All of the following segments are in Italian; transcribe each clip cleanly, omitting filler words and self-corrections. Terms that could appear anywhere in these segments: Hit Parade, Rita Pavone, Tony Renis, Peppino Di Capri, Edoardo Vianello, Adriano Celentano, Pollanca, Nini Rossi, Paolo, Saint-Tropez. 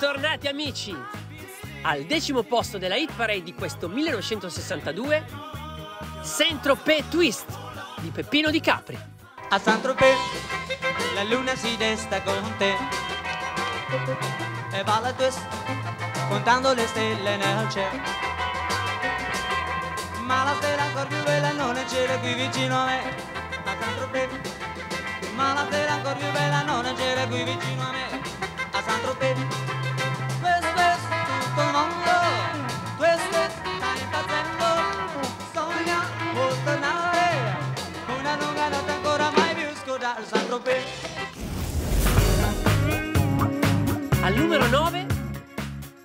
Bentornati amici! Al 10° posto della hit parade di questo 1962, Saint-Tropez Twist di Peppino Di Capri. A Saint-Tropez la luna si desta con te e balla twist contando le stelle nel cielo, ma la stella ancora più bella non è c'era qui vicino a me. A Saint-Tropez, ma la stella ancora più bella non è c'era qui vicino a me. A Saint-Tropez, questo tutto il mondo, questo sta impazzendo, sogniamo tornare, una lunga notte ancora mai più scordare. Saint-Tropez. Al numero 9,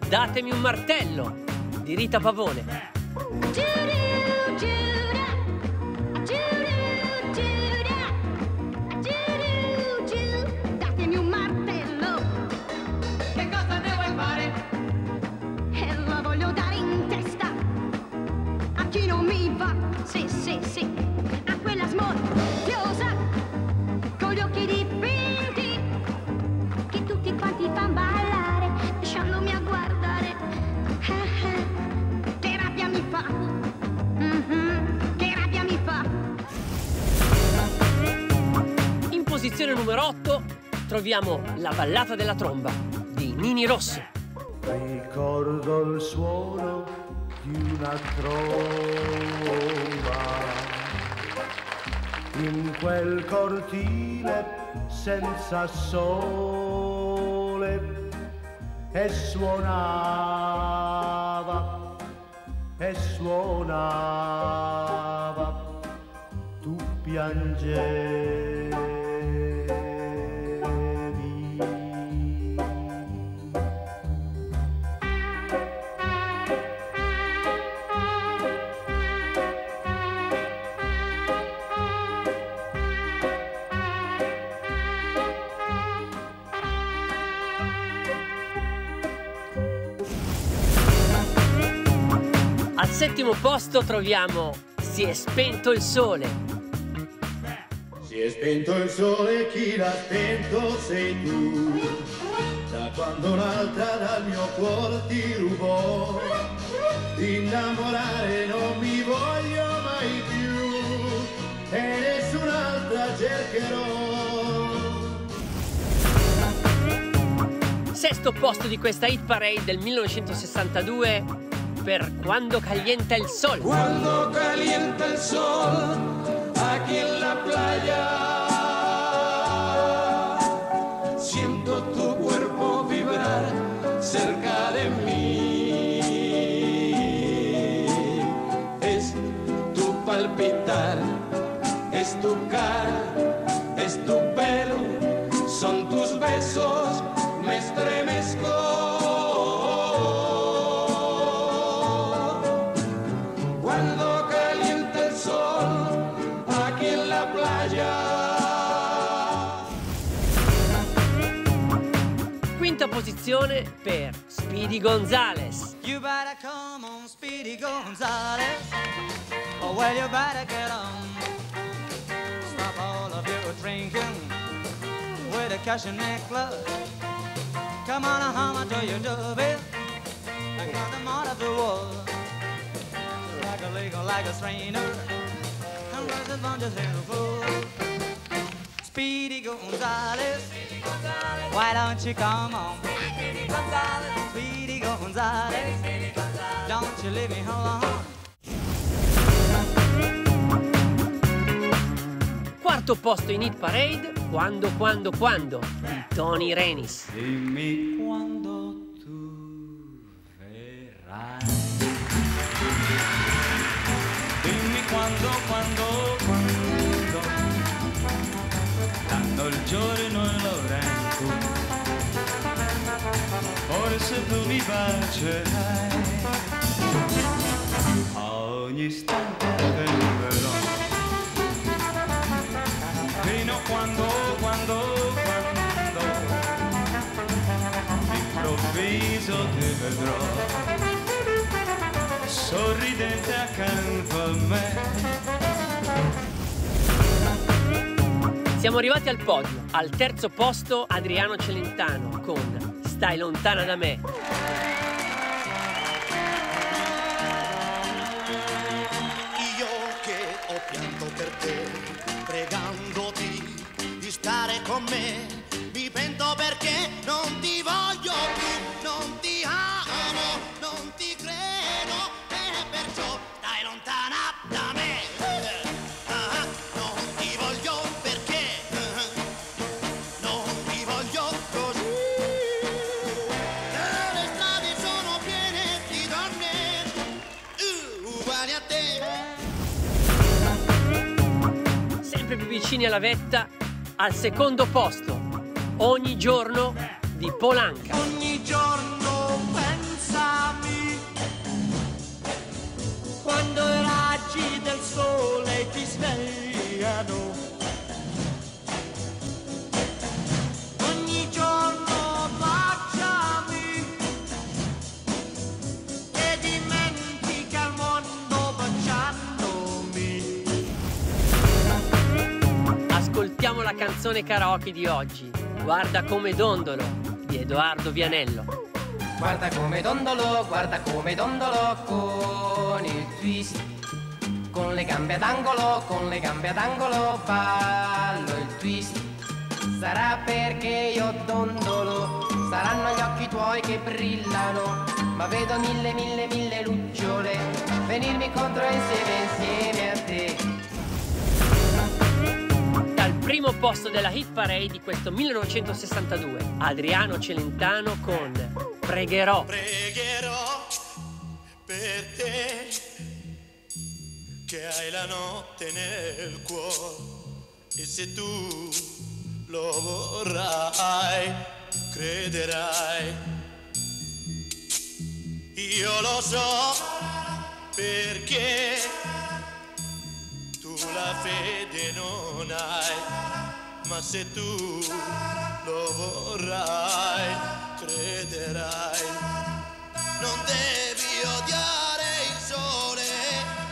Datemi un martello di Rita Pavone. Posizione numero 8 troviamo la ballata della tromba di Nini Rossi. Ricordo il suono di una tromba in quel cortile senza sole, e suonava, tu piangevi. Al 7° posto troviamo Si è spento il sole. Si è spento il sole, chi l'ha spento sei tu, da quando un'altra dal mio cuore ti rubò, innamorare non mi voglio mai più, e nessun'altra cercherò. 6° posto di questa hit parade del 1962 per Cuando Calienta el Sol. Cuando calienta el sol aquí en la playa, siento tu cuerpo vibrar cerca de mí, es tu palpitar, es tu cara, es tu pelo, son tus besos, me estremezco. Posizione per Speedy Gonzales. You better come on Speedy Gonzales, or well you better get on. Stop all of your drinking with a cash in the club. Come on home to your dubby, I got them out of the wall. Like a legal, like a strainer, I'm rising from the fool. Speedy Gonzales, why don't you come on, Speedy Gonzales, Speedy Gonzales, don't you leave me alone. 4° posto in hit parade, Quando di Tony Renis. Dimmi quando tu verrai, dimmi quando, tanto il giorno e l'ora in cui forse tu mi bacerai, ogni istante verrò, fino a quando all'improvviso ti vedrò, sorridente accanto a me. Siamo arrivati al podio. Al terzo posto Adriano Celentano con Stai lontana da me. Io che ho pianto per te, pregandoti di stare con me, mi pento perché non ti voglio più, non ti amo, non ti credo e perciò stai lontana da me. Più vicini alla vetta, al secondo posto Ogni giorno di Pollanca. Ogni giorno pensami quando i raggi del sole ti svegliano, ogni giorno baciami e dimentica il mondo baciandomi. Ascoltiamo la canzone karaoke di oggi, Guarda come dondolo, di Edoardo Vianello. Guarda come dondolo con il twist, con le gambe ad angolo ballo il twist. Sarà perché io dondolo, saranno gli occhi tuoi che brillano, ma vedo mille lucciole venirmi contro insieme a te. Primo posto della hit parade di questo 1962, Adriano Celentano con Pregherò. Pregherò per te che hai la notte nel cuore, e se tu lo vorrai crederai. Io lo so perché tu la fede non hai, ma se tu lo vorrai, crederai. Non devi odiare il sole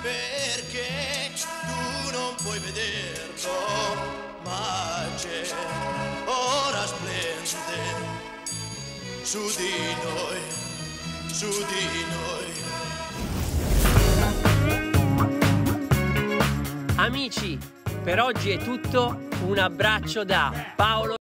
perché tu non puoi vederlo, ma c'è, ora splende su di noi. Amici, per oggi è tutto, un abbraccio da Paolo.